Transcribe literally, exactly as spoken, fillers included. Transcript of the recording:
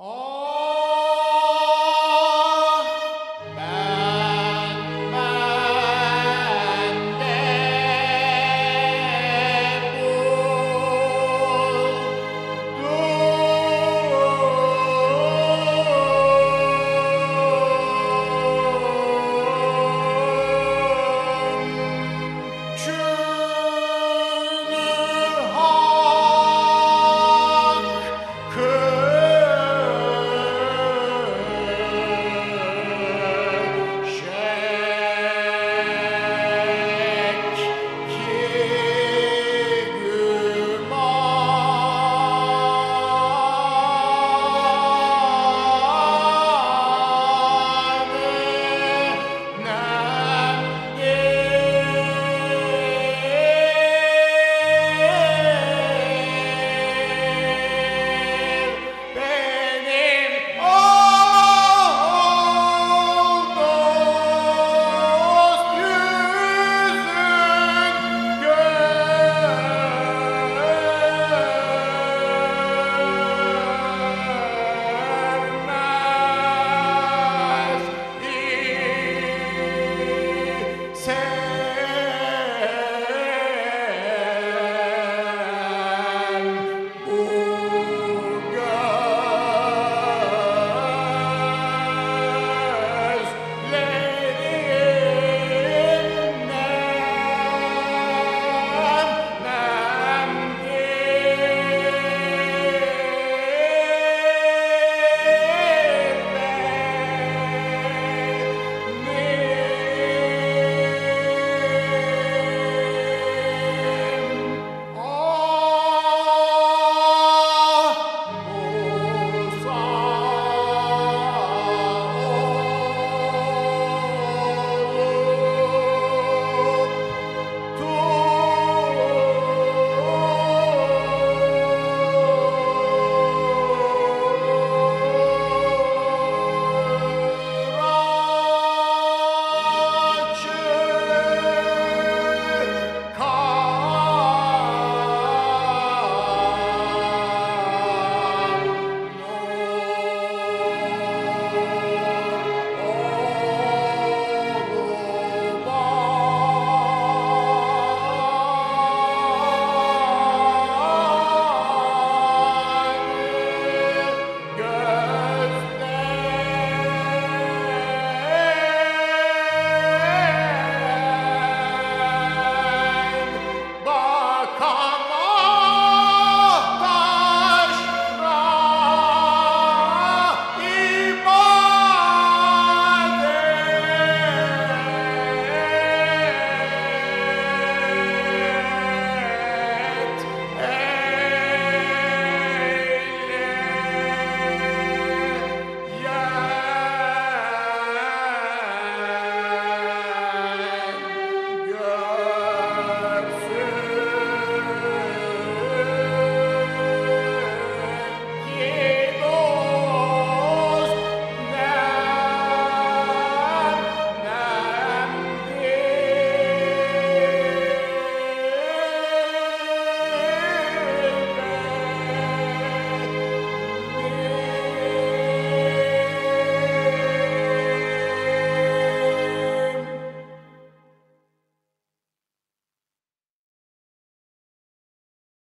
all